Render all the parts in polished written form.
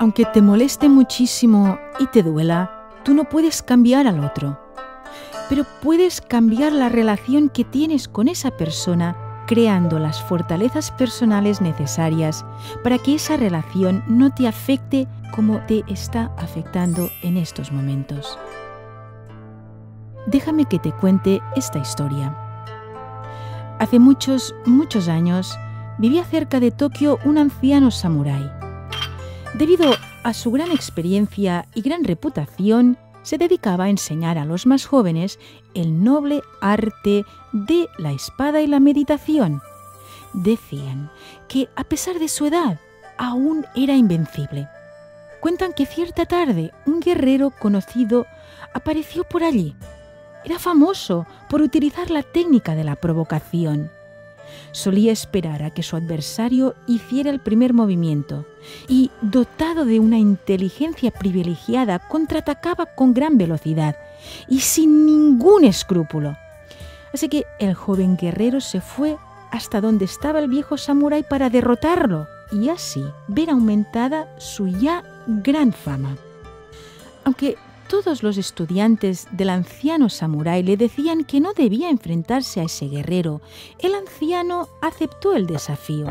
Aunque te moleste muchísimo y te duela, tú no puedes cambiar al otro, pero puedes cambiar la relación que tienes con esa persona creando las fortalezas personales necesarias para que esa relación no te afecte como te está afectando en estos momentos. Déjame que te cuente esta historia. Hace muchos, muchos años vivía cerca de Tokio un anciano samurái. Debido a su gran experiencia y gran reputación, se dedicaba a enseñar a los más jóvenes el noble arte de la espada y la meditación. Decían que, a pesar de su edad, aún era invencible. Cuentan que cierta tarde un guerrero conocido apareció por allí. Era famoso por utilizar la técnica de la provocación. Solía esperar a que su adversario hiciera el primer movimiento y, dotado de una inteligencia privilegiada, contraatacaba con gran velocidad y sin ningún escrúpulo. Así que el joven guerrero se fue hasta donde estaba el viejo samurái para derrotarlo y así ver aumentada su ya gran fama. Aunque todos los estudiantes del anciano samurái le decían que no debía enfrentarse a ese guerrero, el anciano aceptó el desafío.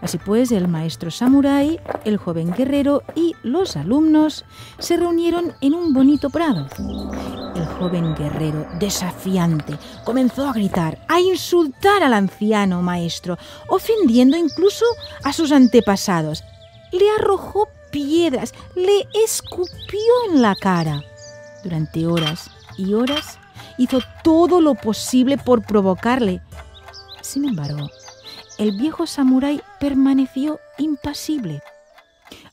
Así pues, el maestro samurái, el joven guerrero y los alumnos se reunieron en un bonito prado. El joven guerrero, desafiante, comenzó a gritar, a insultar al anciano maestro, ofendiendo incluso a sus antepasados. Le arrojó piedras, le escupió en la cara. Durante horas y horas hizo todo lo posible por provocarle. Sin embargo, el viejo samurái permaneció impasible.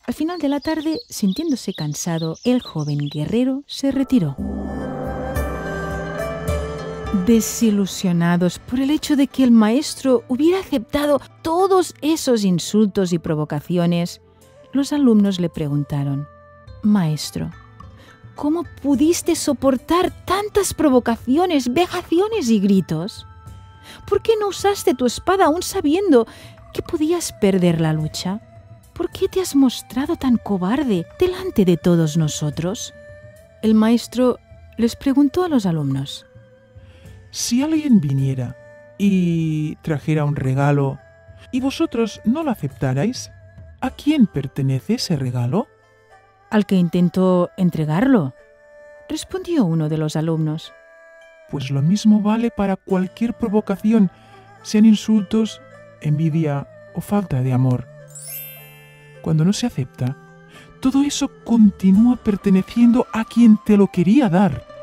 Al final de la tarde, sintiéndose cansado, el joven guerrero se retiró. Desilusionados por el hecho de que el maestro hubiera aceptado todos esos insultos y provocaciones, los alumnos le preguntaron: «Maestro, ¿cómo pudiste soportar tantas provocaciones, vejaciones y gritos? ¿Por qué no usaste tu espada aún sabiendo que podías perder la lucha? ¿Por qué te has mostrado tan cobarde delante de todos nosotros?». El maestro les preguntó a los alumnos: «Si alguien viniera y trajera un regalo y vosotros no lo aceptarais, ¿a quién pertenece ese regalo?». «Al que intentó entregarlo», respondió uno de los alumnos. «Pues lo mismo vale para cualquier provocación, sean insultos, envidia o falta de amor. Cuando no se acepta, todo eso continúa perteneciendo a quien te lo quería dar.